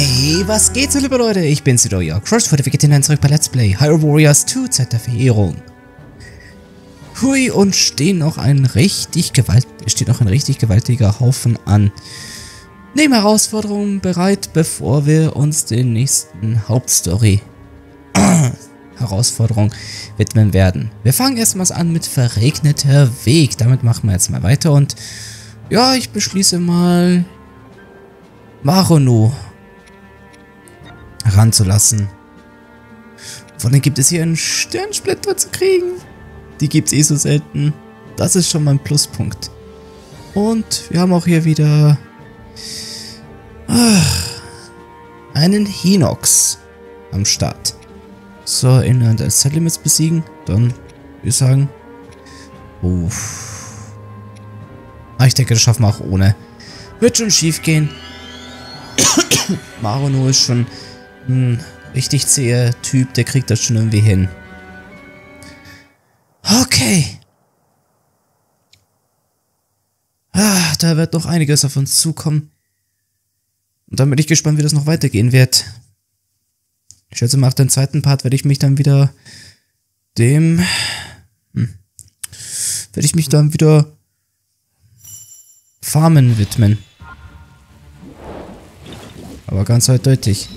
Hey, was geht's, liebe Leute? Ich bin's wieder, euer Crush. Heute geht ihr zurück bei Let's Play Hyrule Warriors 2: Zeit der Verheerung. Hui, und steht noch ein richtig gewaltiger Haufen an Nebenherausforderungen bereit, bevor wir uns den nächsten Hauptstory Herausforderung widmen werden. Wir fangen erstmals an mit verregneter Weg. Damit machen wir jetzt mal weiter und ja, ich beschließe mal Marono ranzulassen. Von denen gibt es hier einen Sternsplitter zu kriegen. Die gibt es eh so selten. Das ist schon mal ein Pluspunkt. Und wir haben auch hier wieder einen Hinox am Start. So, innerhalb des Zeitlimits besiegen. Dann würde ich sagen. Uff. Ich denke, das schaffen wir auch ohne. Wird schon schief gehen. Marono ist schon ein richtig zäher Typ, der kriegt das schon irgendwie hin. Okay. Da wird noch einiges auf uns zukommen. Und dann bin ich gespannt, wie das noch weitergehen wird. Ich schätze mal, auf den zweiten Part werde ich mich dann wieder Farmen widmen. Aber ganz eindeutig.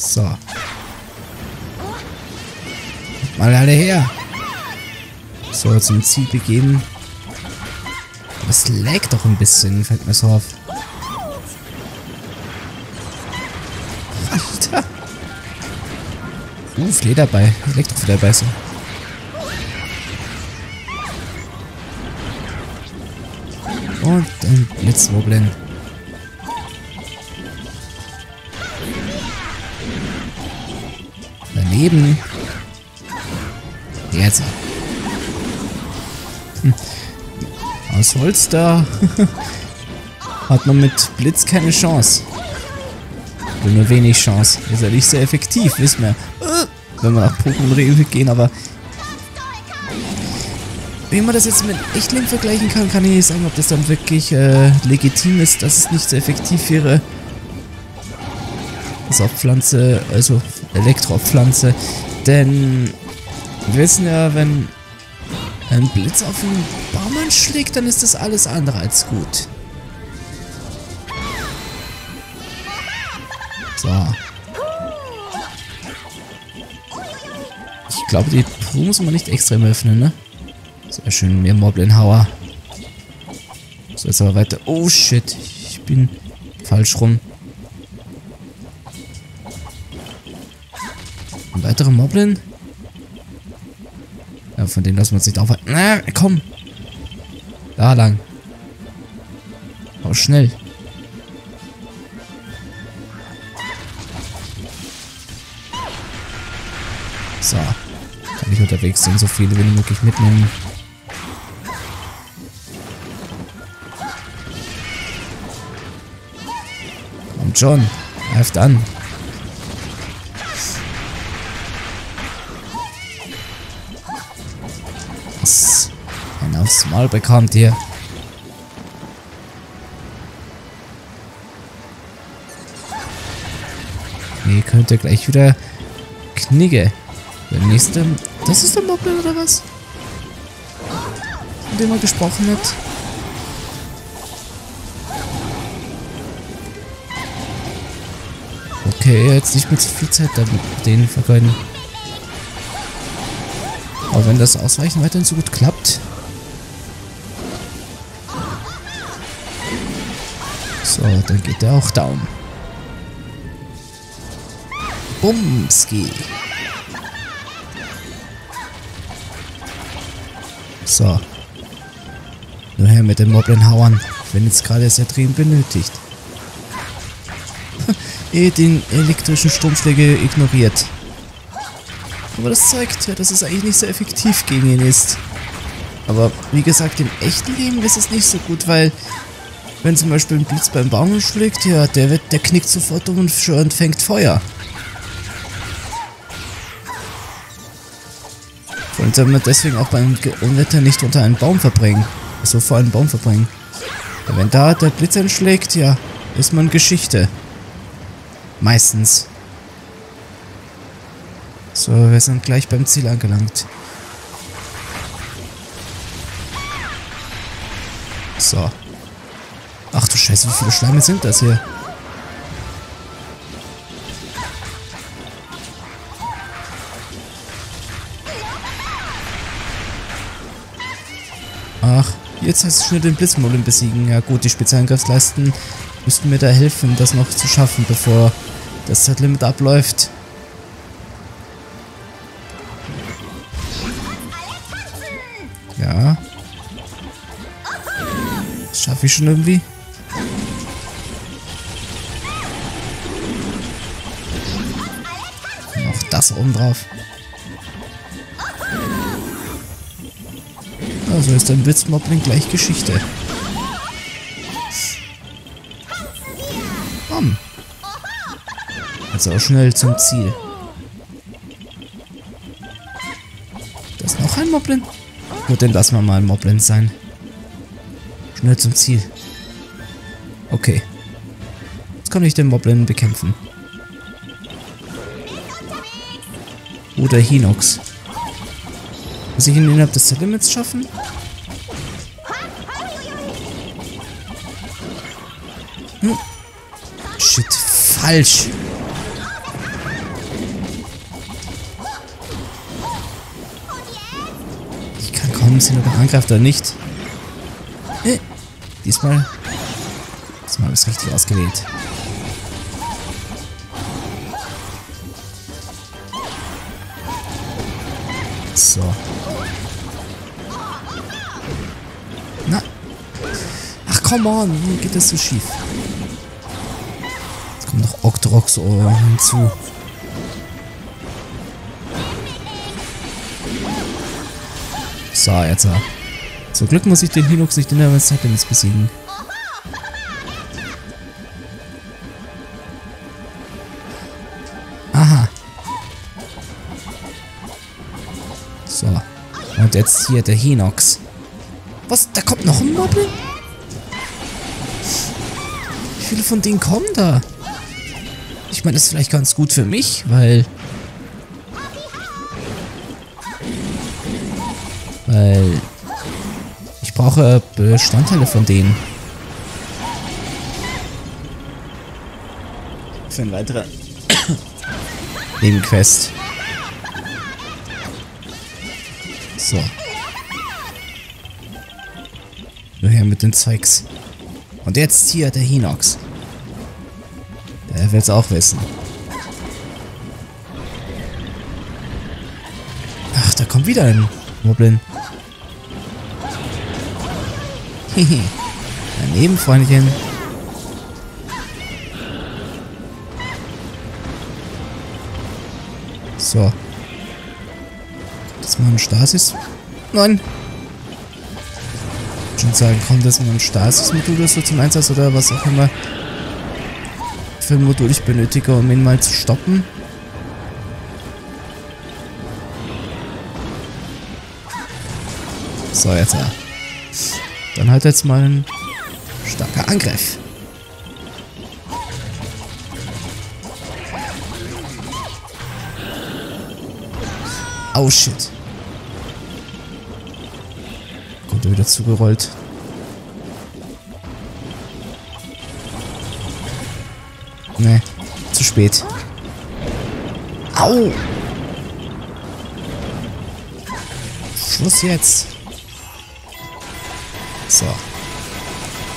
So. Mal alle her! So, jetzt zum Ziel begeben. Aber es laggt doch ein bisschen, fällt mir so auf. Alter! Lederball. Elektrofederball so. Und ein Blitzwoblin. Daneben. Jetzt. Aus Holz da hat man mit Blitz keine Chance. Oder nur wenig Chance. Ist ja nicht sehr effektiv, wissen wir. Wenn wir nach Pokémon-Regeln gehen, aber wie man das jetzt mit Echtleben vergleichen kann, kann ich nicht sagen, ob das dann wirklich legitim ist, dass es nicht so effektiv wäre. Das auf Pflanze, also Elektropflanze. Denn wir wissen ja, wenn ein Blitz auf einen Baum schlägt, dann ist das alles andere als gut. So. Ich glaube, die Pro muss man nicht extrem öffnen, ne? Sehr schön, mehr Moblinhauer. So, jetzt aber weiter. Oh shit, ich bin falsch rum. Und weitere Moblin? Ja, von dem lassen wir uns nicht aufhalten. Na, komm! Da lang. Oh, schnell. So. Kann ich unterwegs sind, so viele wie möglich mitnehmen. Kommt schon, greift an. Was ein aufs Maul bekommt hier. Ihr könnt ja gleich wieder knigge. Der nächste. Das ist der Moblin oder was? Von dem er gesprochen hat. Okay, jetzt nicht mehr so viel Zeit damit denen vergeuden. Aber wenn das Ausweichen weiterhin so gut klappt. So, dann geht er auch down. Bumski. So. Nur her mit den Moblinhauern, wenn jetzt gerade sehr dringend benötigt. Ehe den elektrischen Stromschläge ignoriert. Aber das zeigt ja, dass es eigentlich nicht so effektiv gegen ihn ist. Aber wie gesagt, im echten Leben ist es nicht so gut, weil wenn zum Beispiel ein Blitz beim Baum schlägt, ja, der knickt sofort um und fängt Feuer. Und soll man deswegen auch beim Unwetter nicht unter einen Baum verbringen. Wenn da der Blitz einschlägt, ja, ist man Geschichte. Meistens. So, wir sind gleich beim Ziel angelangt. So. Ach du Scheiße, wie viele Schleime sind das hier? Ach, jetzt heißt es schnell den Blitzmolem besiegen. Ja gut, die Spezialangriffsleisten müssten mir da helfen, das noch zu schaffen, bevor das Zeitlimit abläuft. Ja. Das schaffe ich schon irgendwie. Noch das oben drauf. Also ist ein Blitzmoblin gleich Geschichte. Komm. Also auch schnell zum Ziel. Da ist noch ein Moblin. Gut, dann lassen wir mal ein Moblin sein. Schnell zum Ziel. Okay. Jetzt kann ich den Moblin bekämpfen. Oder Hinox. Muss ich ihn innerhalb des Zeitlimits schaffen? Hm. Shit, falsch. Ich kann kaum sehen, ob er angreift oder nicht. Diesmal habe ich es richtig ausgewählt. So. Na. Ach, come on. Wie geht das so schief? Jetzt kommt noch Octrox hinzu. So, jetzt. Zum Glück muss ich den Hinox nicht in der Zeit besiegen. Aha. So. Und jetzt hier der Hinox. Was? Da kommt noch ein Moblin? Wie viele von denen kommen da? Ich meine, das ist vielleicht ganz gut für mich, weil... ich brauche Bestandteile von denen. Für ein weiterer Nebenquest. So. Nur her mit den Zeugs. Und jetzt hier der Hinox. Der will es auch wissen. Ach, da kommt wieder ein Moblin. Hehe. Daneben, Freundchen. So. Das ist mal ein Stasis. Nein! Schon sagen, kommt das in ein Stasis-Modul so zum Einsatz oder was auch immer für ein Modul ich benötige, um ihn mal zu stoppen. So, jetzt ja. Dann halt jetzt mal ein starker Angriff. Oh shit. Gut, wieder zugerollt. Ne, zu spät. Au! Schluss jetzt. So.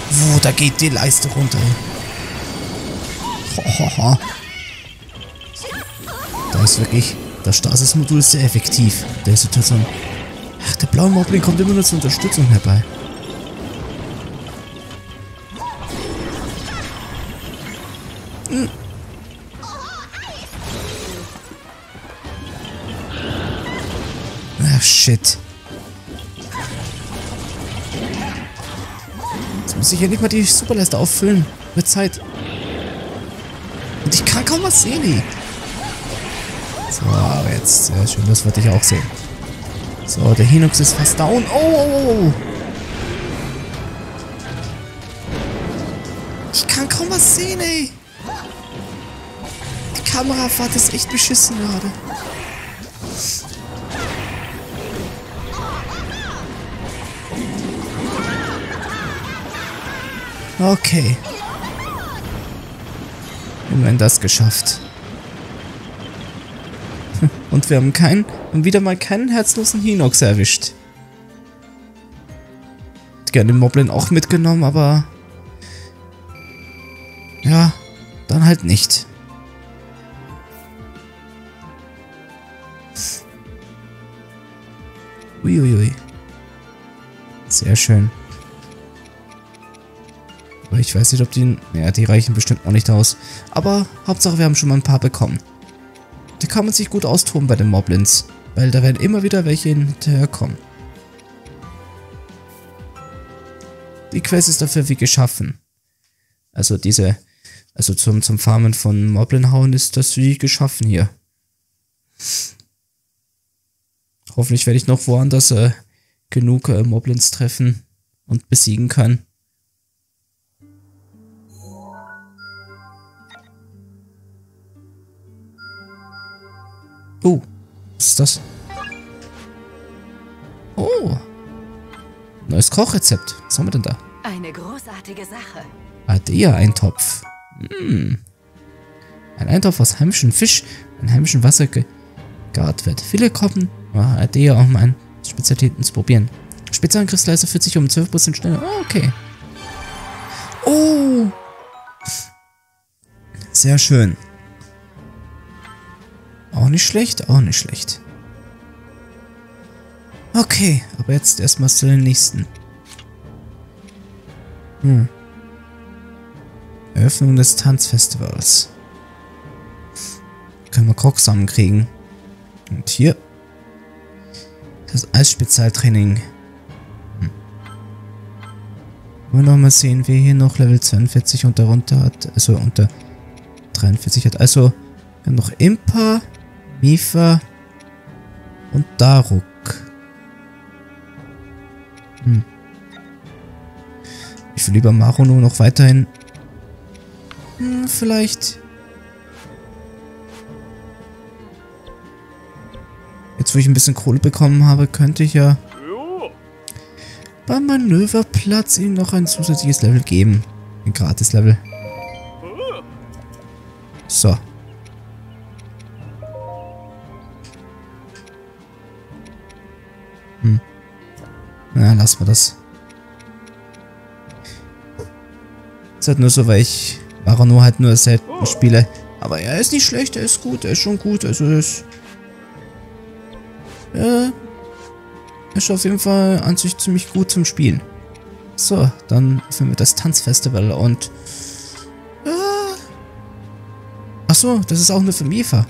Wo, da geht die Leiste runter. Hohoho. Da ist wirklich das Stasis-Modul sehr effektiv. Der Situation. Ach, der blaue Moblin kommt immer nur zur Unterstützung herbei. Hm. Ach, shit. Muss ich ja nicht mal die Superleiste auffüllen. Mit Zeit. Und ich kann kaum was sehen. So, jetzt. Sehr schön, das wollte ich auch sehen. So, der Hinox ist fast down. Oh, oh, oh. Ich kann kaum was sehen, ey. Die Kamerafahrt ist echt beschissen gerade. Okay. Immerhin das geschafft. Und wir haben wieder mal keinen herzlosen Hinox erwischt. Hätte gerne den Moblin auch mitgenommen, aber... ja, dann halt nicht. Uiuiui. Sehr schön. Aber ich weiß nicht, ob die... ja, die reichen bestimmt auch nicht aus. Aber Hauptsache, wir haben schon mal ein paar bekommen. Da kann man sich gut austoben bei den Moblins. Weil da werden immer wieder welche hinterherkommen. Die Quest ist dafür wie geschaffen. Also diese... also zum Farmen von Moblinhauen ist das wie geschaffen hier. Hoffentlich werde ich noch woanders genug Moblins treffen und besiegen können. Oh, was ist das? Oh, neues Kochrezept. Was haben wir denn da? Eine großartige Sache. Adea-Eintopf. Mm. Ein Eintopf aus heimischem Fisch, in heimischem Wasser gegart wird. Viele kochen Adea, um an Spezialitäten zu probieren. Spezialangriffsleiste fühlt sich um 12% schneller. Oh, okay. Oh, sehr schön. Auch nicht schlecht, auch nicht schlecht. Okay, aber jetzt erstmal zu den nächsten. Hm. Eröffnung des Tanzfestivals. Können wir Krogsamen kriegen. Und hier. Das Eisspezialtraining. Hm. Wollen wir nochmal sehen, wer hier noch Level 42 und darunter hat. Also unter 43 hat. Also wir haben noch Impa, Mifa und Daruk. Hm. Ich will lieber Maruno noch weiterhin. Hm, vielleicht. Jetzt, wo ich ein bisschen Kohle bekommen habe, könnte ich ja beim Manöverplatz ihm noch ein zusätzliches Level geben. Ein Gratis-Level. So. Hm. Na, lassen wir das. Ist halt nur so, weil ich Marano halt nur selten spiele. Aber er ist nicht schlecht, er ist gut, er ist schon gut. Also ist... ja, ist auf jeden Fall an sich ziemlich gut zum Spielen. So, dann öffnen wir das Tanzfestival und... achso, das ist auch nur für Mifa.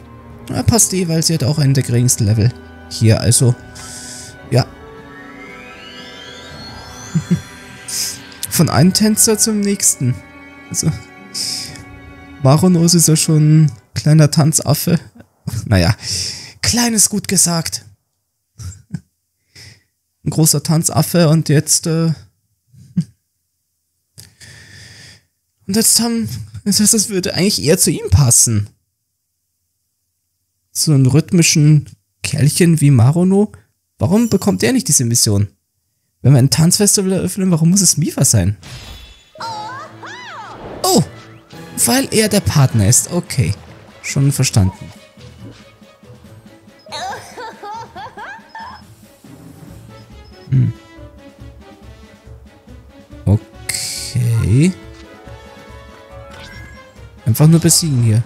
Ja, passt eh, weil sie hat auch einen der geringsten Level hier, also... ja. Von einem Tänzer zum nächsten. Also, Maronos ist ja schon ein kleiner Tanzaffe. Naja, klein ist gut gesagt. Ein großer Tanzaffe und jetzt... und jetzt haben... das würde eigentlich eher zu ihm passen. So einen rhythmischen Kerlchen wie Maruno. Warum bekommt er nicht diese Mission? Wenn wir ein Tanzfestival eröffnen, warum muss es Mifa sein? Oh, weil er der Partner ist. Okay, schon verstanden. Hm. Okay. Einfach nur besiegen hier.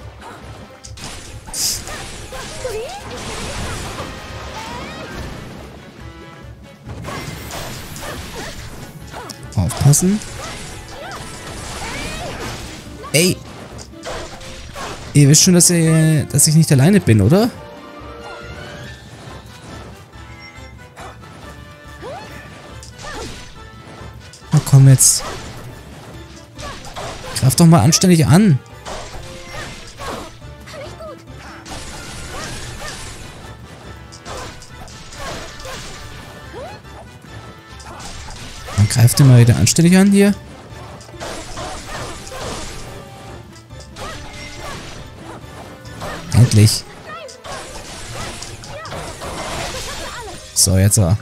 Aufpassen. Ey. Ihr wisst schon, dass ich nicht alleine bin, oder? Na komm jetzt. Greif doch mal anständig an. Greift den mal wieder anständig an hier. eklig. So, jetzt war.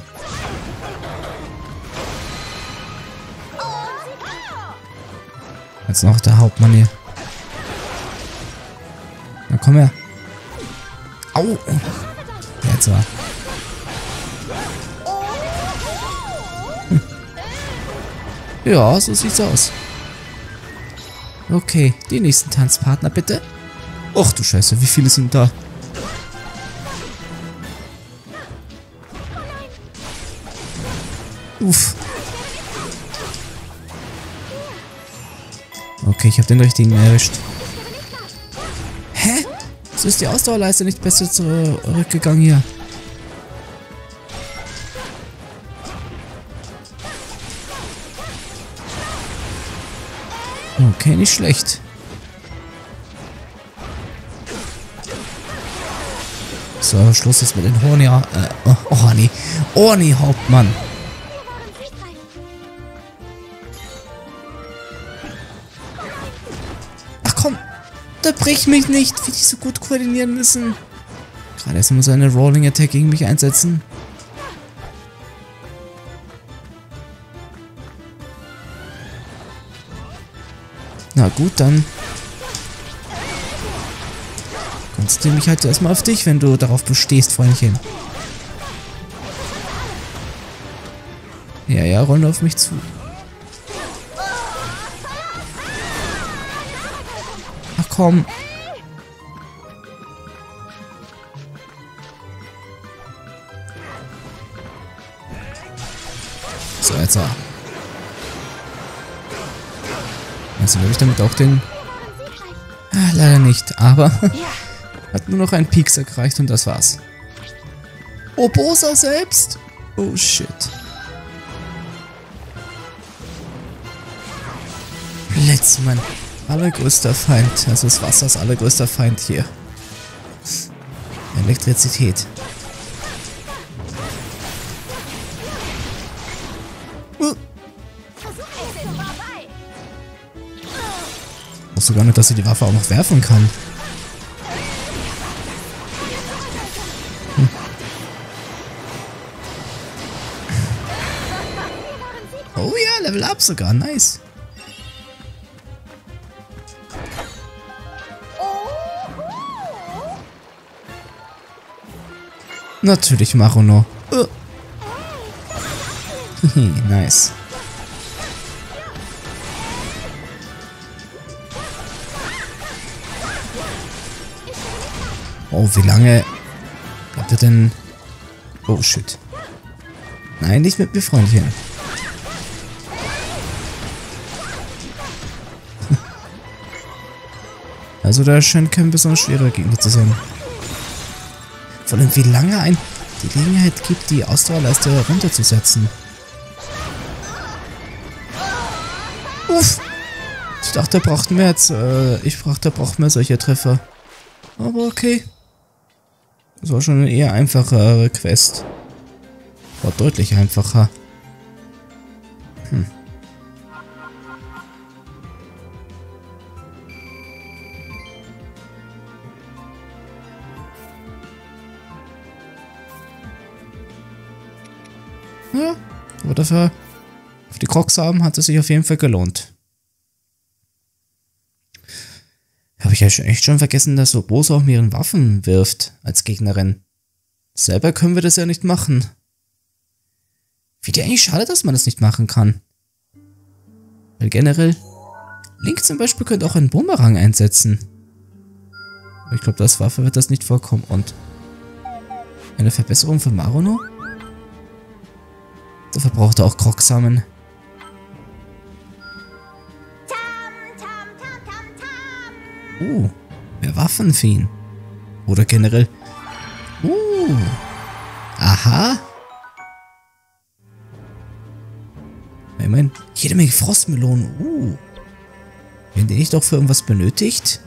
Jetzt noch der Hauptmann hier. Na komm her. Au! Jetzt war. Ja, so sieht's aus. Okay, den nächsten Tanzpartner bitte. Och du Scheiße, wie viele sind da? Uff. Okay, ich habe den richtigen erwischt. Hä? So ist die Ausdauerleiste nicht besser zurückgegangen hier. Okay, nicht schlecht. So, Schluss jetzt mit den Orni-Hauptmann. Ach komm, unterbrich mich nicht, wie die so gut koordinieren müssen. Gerade jetzt muss er eine Rolling Attack gegen mich einsetzen. Na gut, dann konzentriere mich halt erstmal auf dich, wenn du darauf bestehst, Freundchen. Ja, roll auf mich zu. Ach komm. So, jetzt auch. Also will ich damit auch den... Ah, leider nicht, aber... hat nur noch einen Pieks erreicht und das war's. Obosa selbst? Oh shit. Blitz, mein allergrößter Feind. Also das Wasser ist allergrößter Feind hier. Elektrizität. Sogar nicht, dass sie die Waffe auch noch werfen kann. Hm. Oh ja, Level Up sogar, nice. Natürlich, Maruno. Nice. Oh, wie lange hat er denn... Oh, shit. Nein, nicht mit mir, Freundchen. Also da scheint kein besonders schwerer Gegner zu sein. Vor allem, wie lange ein die Gelegenheit gibt, die Ausdauerleiste runterzusetzen. Uff. Ich dachte, er braucht mehr solche Treffer. Aber okay. Das war schon eine eher einfachere Quest. War deutlich einfacher. Hm. Ja, aber dafür auf die Crocs haben hat es sich auf jeden Fall gelohnt. Habe ich ja echt schon vergessen, dass Obosa auch mit ihren Waffen wirft als Gegnerin. Selber können wir das ja nicht machen. Wie dir eigentlich schade, dass man das nicht machen kann. Weil generell, Link zum Beispiel könnte auch einen Bumerang einsetzen. Aber ich glaube, als Waffe wird das nicht vorkommen. Und eine Verbesserung für Maruno? Dafür braucht er auch Krogsamen. Mehr Waffen für ihn. Oder generell. Aha. Ich meine, jede Menge Frostmelonen. Werden die nicht auch für irgendwas benötigt?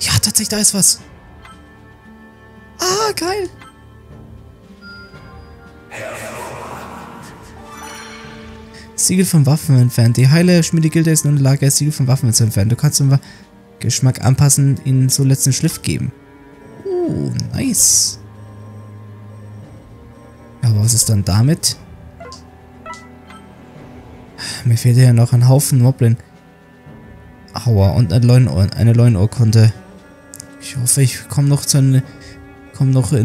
Ja, tatsächlich, da ist was. Ah, geil. Siegel von Waffen entfernt. Die heile Schmiedegilde ist nur in der Lage, Siegel von Waffen zu entfernen. Du kannst Geschmack anpassen, ihnen so letzten Schliff geben. Nice. Aber was ist dann damit? Mir fehlt ja noch ein Haufen Moblin. Aua, und eine Leuenurkunde. Ich hoffe, ich komme noch im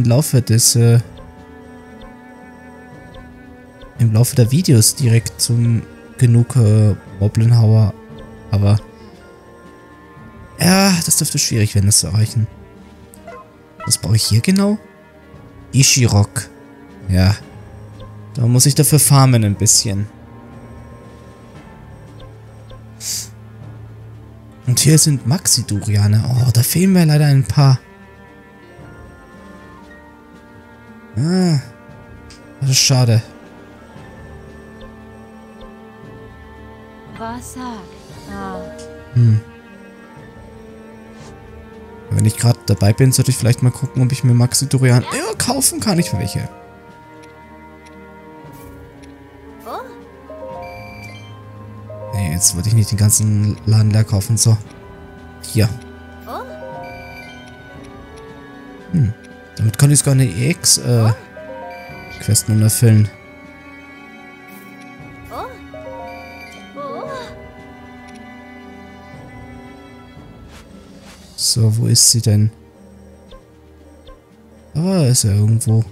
Laufe des im Laufe der Videos direkt zum genug Moblinhauer. Aber ja, das dürfte schwierig werden, das zu erreichen. Was brauche ich hier genau? Ishirok. Ja. Da muss ich dafür farmen ein bisschen. Und hier sind Maxi-Duriane. Oh, da fehlen mir leider ein paar. Ah. Das ist schade. Wenn ich gerade dabei bin, sollte ich vielleicht mal gucken, ob ich mir Maxi-Durian... Ja, kaufen kann ich welche. Nee, jetzt wollte ich nicht den ganzen Laden leer kaufen. So. Hier. Damit kann ich sogar eine EX-Quest nun erfüllen. So, wo ist sie denn? Aber ist ja irgendwo.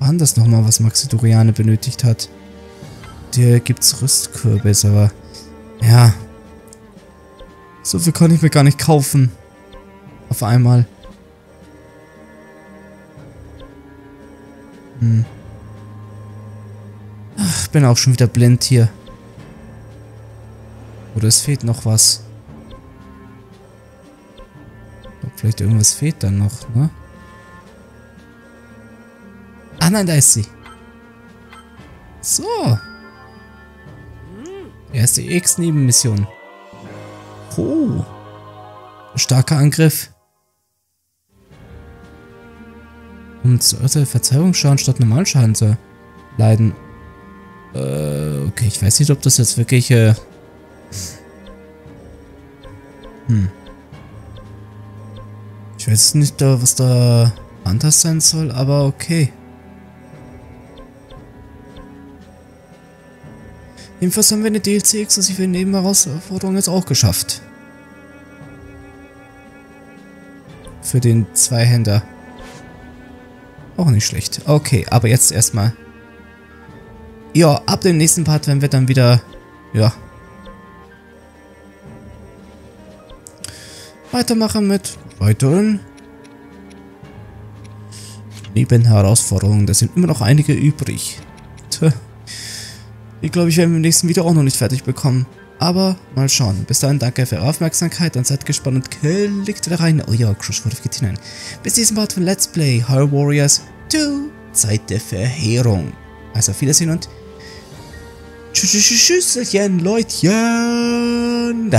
Waren das nochmal, was Maxi-Duriane benötigt hat? Hier gibt's Rüstkürbis, aber ja. So viel kann ich mir gar nicht kaufen. Auf einmal. Ich bin auch schon wieder blind hier. Oder es fehlt noch was. Vielleicht irgendwas fehlt dann noch, ne? Ah nein, da ist sie. So. Erste X-Nebenmission. Oh. Starker Angriff. Um zu äußerer Verzerrungsschaden statt Normalschaden zu leiden. Okay, ich weiß nicht, ob das jetzt wirklich, Ich weiß nicht, was da anders sein soll, aber okay. Jedenfalls haben wir eine DLC-exklusive Nebenherausforderung jetzt auch geschafft. Für den Zweihänder. Auch nicht schlecht. Okay, aber jetzt erstmal... Ja, ab dem nächsten Part werden wir dann wieder, ja, weitermachen mit weiteren Nebenherausforderungen. Da sind immer noch einige übrig. Tja, ich glaube, ich werde im nächsten Video auch noch nicht fertig bekommen. Aber mal schauen. Bis dahin, danke für eure Aufmerksamkeit, dann seid gespannt und klickt da rein. Oh ja, Crush wurde geht hinein. Bis diesen Part von Let's Play Hyrule Warriors 2 Zeit der Verheerung. Also auf Wiedersehen und tschüss, Leutchen.